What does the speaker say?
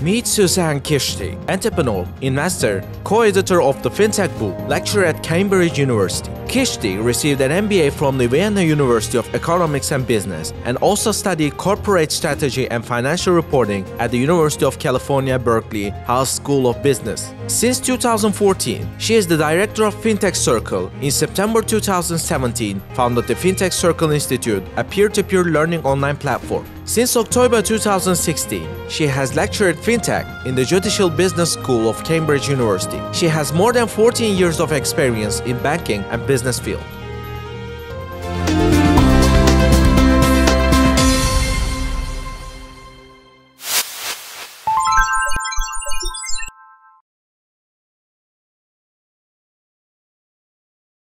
Meet Susanne Chishti, entrepreneur, investor, co-editor of the Fintech Book, lecturer at Cambridge University. Chishti received an MBA from the Vienna University of Economics and Business and also studied corporate strategy and financial reporting at the University of California, Berkeley, Haas School of Business. Since 2014, she is the director of Fintech Circle. In September 2017, founded the Fintech Circle Institute, a peer-to-peer learning online platform. Since October 2016, she has lectured Fintech in the Judicial Business School of Cambridge University. She has more than 14 years of experience in banking and business field.